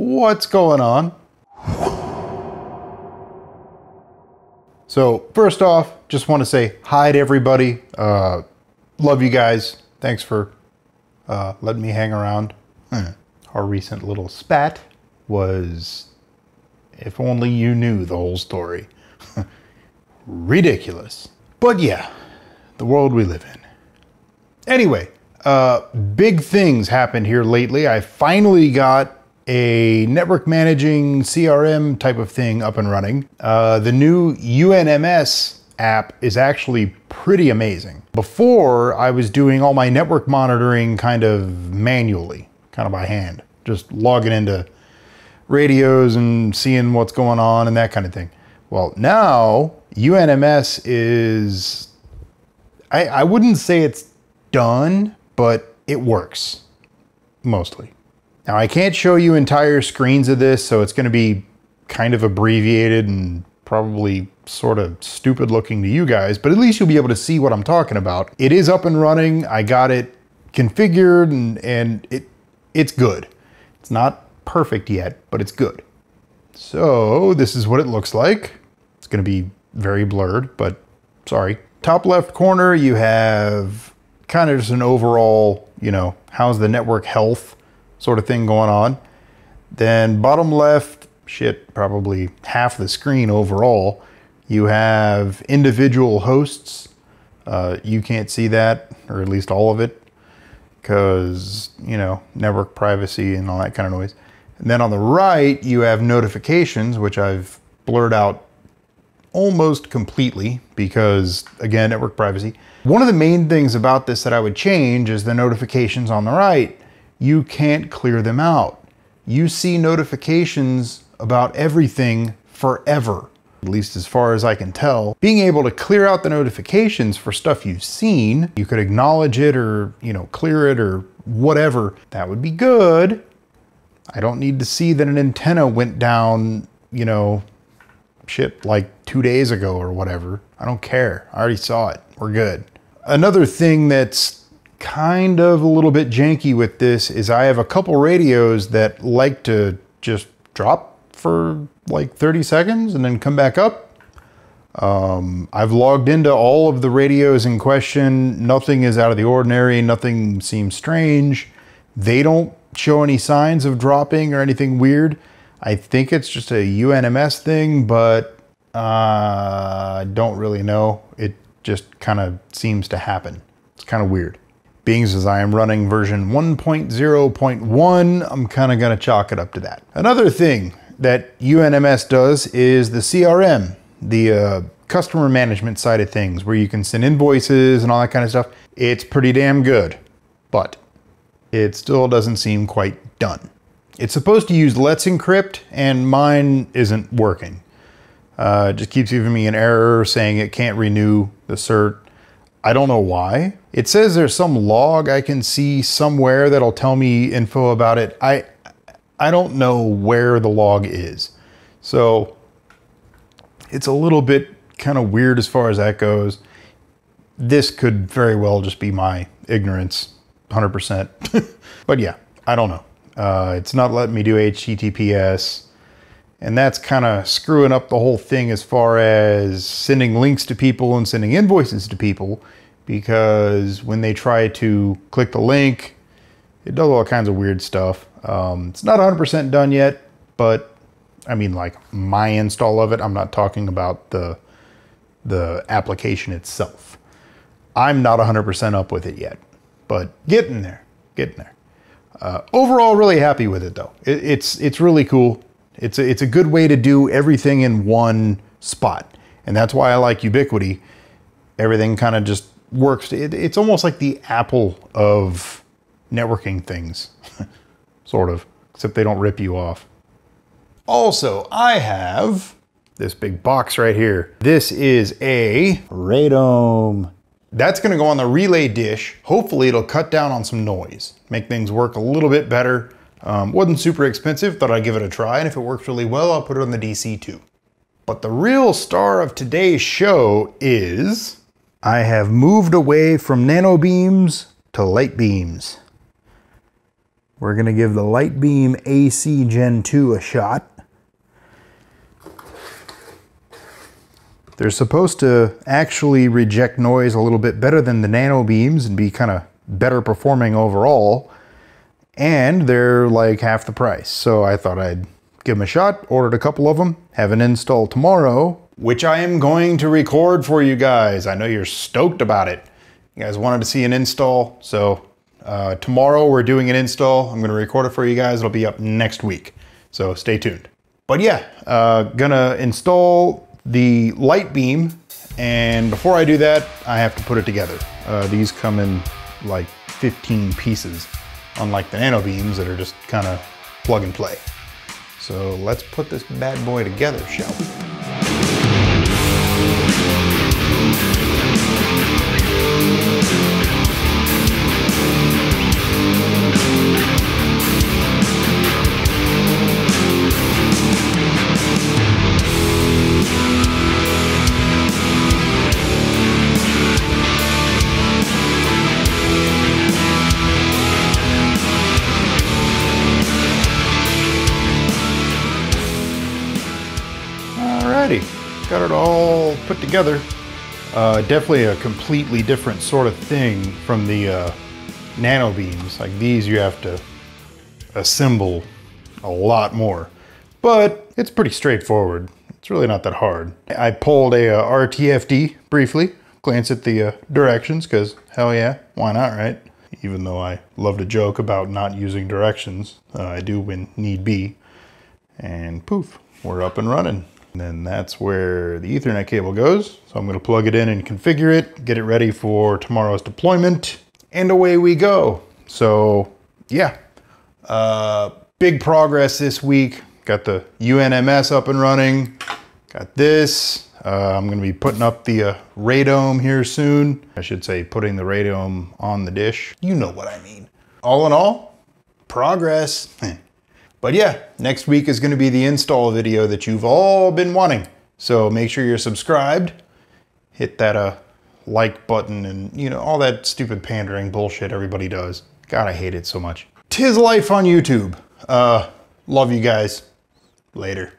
What's going on? So first off, just want to say hi to everybody. Love you guys. Thanks for letting me hang around. Our recent little spat was, if only you knew the whole story. Ridiculous. But yeah, the world we live in. Anyway, big things happened here lately. I finally got a network managing CRM type of thing up and running. The new UNMS app is actually pretty amazing. Before, I was doing all my network monitoring kind of manually, kind of by hand, just logging into radios and seeing what's going on and that kind of thing. Well, now UNMS is, I wouldn't say it's done, but it works mostly. Now I can't show you entire screens of this, so it's gonna be kind of abbreviated and probably sort of stupid looking to you guys, but at least you'll be able to see what I'm talking about. It is up and running. I got it configured and it's good. It's not perfect yet, but it's good. So this is what it looks like. It's gonna be very blurred, but sorry. Top left corner, you have kind of just an overall, you know, how's the network health sort of thing going on. Then bottom left, shit, probably half the screen overall, you have individual hosts. You can't see that, or at least all of it, because, you know, network privacy and all that kind of noise. And then on the right, you have notifications, which I've blurred out almost completely because, again, network privacy. One of the main things about this that I would change is the notifications on the right. You can't clear them out. You see notifications about everything forever, at least as far as I can tell. Being able to clear out the notifications for stuff you've seen, you could acknowledge it or, you know, clear it or whatever, that would be good. I don't need to see that an antenna went down, you know, shit, like 2 days ago or whatever. I don't care, I already saw it, we're good. Another thing that's kind of a little bit janky with this is I have a couple radios that like to just drop for like 30 seconds and then come back up. I've logged into all of the radios in question. Nothing is out of the ordinary, nothing seems strange. They don't show any signs of dropping or anything weird. I think it's just a UNMS thing, but I don't really know. It just kind of seems to happen. It's kind of weird. Being as I am running version 1.0.1, I'm kind of gonna chalk it up to that. Another thing that UNMS does is the CRM, the customer management side of things, where you can send invoices and all that kind of stuff. It's pretty damn good, but it still doesn't seem quite done. It's supposed to use Let's Encrypt, and mine isn't working. It just keeps giving me an error saying it can't renew the cert. I don't know why. It says there's some log I can see somewhere that'll tell me info about it. I don't know where the log is. So it's a little bit kind of weird as far as that goes. This could very well just be my ignorance, 100%. But yeah, I don't know. It's not letting me do HTTPS. And that's kind of screwing up the whole thing as far as sending links to people and sending invoices to people, because when they try to click the link, it does all kinds of weird stuff. It's not 100% done yet, but I mean, like my install of it, I'm not talking about the application itself. I'm not 100% up with it yet, but getting there, getting there. Overall, really happy with it though. It's really cool. It's a good way to do everything in one spot. And that's why I like Ubiquiti. Everything kind of just works. It's almost like the Apple of networking things, sort of, except they don't rip you off. Also, I have this big box right here. This is a radome. That's gonna go on the relay dish. Hopefully it'll cut down on some noise, make things work a little bit better. Wasn't super expensive, thought I'd give it a try, and if it works really well, I'll put it on the DC too. But the real star of today's show is I have moved away from NanoBeams to LiteBeams. We're going to give the LiteBeam AC Gen 2 a shot. They're supposed to actually reject noise a little bit better than the NanoBeams and be kind of better performing overall. And they're like half the price. So I thought I'd give them a shot, ordered a couple of them, have an install tomorrow, which I am going to record for you guys. I know you're stoked about it. You guys wanted to see an install, so tomorrow we're doing an install. I'm gonna record it for you guys. It'll be up next week, so stay tuned. But yeah, gonna install the LiteBeam, and before I do that, I have to put it together. These come in like 15 pieces, unlike the NanoBeams that are just kind of plug and play. So let's put this bad boy together, shall we? Got it all put together. Definitely a completely different sort of thing from the NanoBeams. Like these, you have to assemble a lot more, but it's pretty straightforward. It's really not that hard. I pulled a RTFD briefly, glance at the directions, because hell yeah, why not, right? Even though I love to joke about not using directions, I do when need be, and poof, we're up and running. And then that's where the Ethernet cable goes. So I'm going to plug it in and configure it, get it ready for tomorrow's deployment, and away we go. So yeah, big progress this week. Got the UNMS up and running. Got this. I'm going to be putting up the radome here soon. I should say putting the radome on the dish. You know what I mean. All in all, progress. But yeah, next week is going to be the install video that you've all been wanting. So make sure you're subscribed, hit that like button, and you know, all that stupid pandering bullshit everybody does. God, I hate it so much. 'Tis life on YouTube. Love you guys. Later.